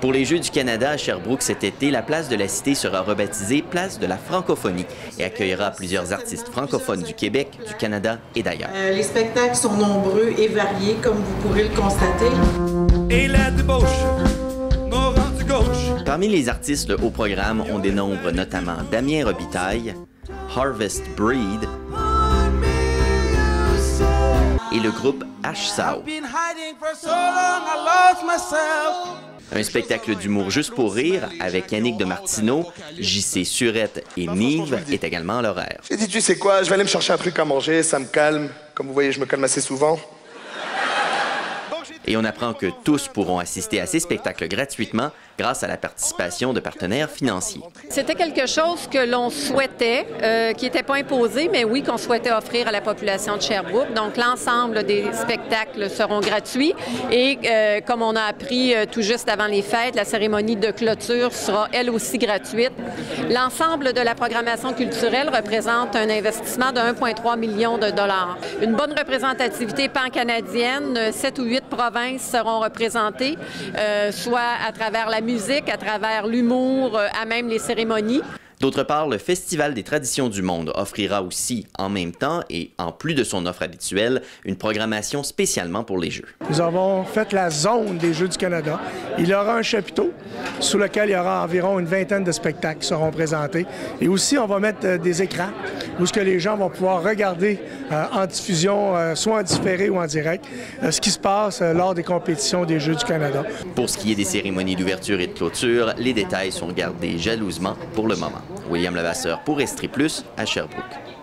Pour les Jeux du Canada à Sherbrooke cet été, la place de la Cité sera rebaptisée Place de la Francophonie et accueillera plusieurs artistes francophones du Québec, du Canada et d'ailleurs. Les spectacles sont nombreux et variés, comme vous pourrez le constater. Et la débauche, mon rang du gauche. Parmi les artistes au programme, on dénombre notamment Damien Robitaille, Harvest Breed et le groupe H-Sow. Un spectacle d'humour juste pour rire avec Yannick de Martineau, JC Surette et Nive est également à l'horaire. J'ai dit, tu sais quoi, je vais aller me chercher un truc à manger, ça me calme. Comme vous voyez, je me calme assez souvent. Et on apprend que tous pourront assister à ces spectacles gratuitement grâce à la participation de partenaires financiers. C'était quelque chose que l'on souhaitait, qui n'était pas imposé, mais oui, qu'on souhaitait offrir à la population de Sherbrooke. Donc, l'ensemble des spectacles seront gratuits. Et comme on a appris tout juste avant les fêtes, la cérémonie de clôture sera, elle aussi, gratuite. L'ensemble de la programmation culturelle représente un investissement de 1,3 million de dollars. Une bonne représentativité pan-canadienne, 7 ou 8 provinces seront représentées, soit à travers la musique, à travers l'humour, à même les cérémonies. D'autre part, le Festival des traditions du monde offrira aussi, en même temps et en plus de son offre habituelle, une programmation spécialement pour les Jeux. Nous avons fait la zone des Jeux du Canada. Il y aura un chapiteau sous lequel il y aura environ une vingtaine de spectacles qui seront présentés. Et aussi, on va mettre des écrans où ce que les gens vont pouvoir regarder en diffusion, soit en différé ou en direct, ce qui se passe lors des compétitions des Jeux du Canada. Pour ce qui est des cérémonies d'ouverture et de clôture, les détails sont gardés jalousement pour le moment. William Levasseur pour Estrieplus à Sherbrooke.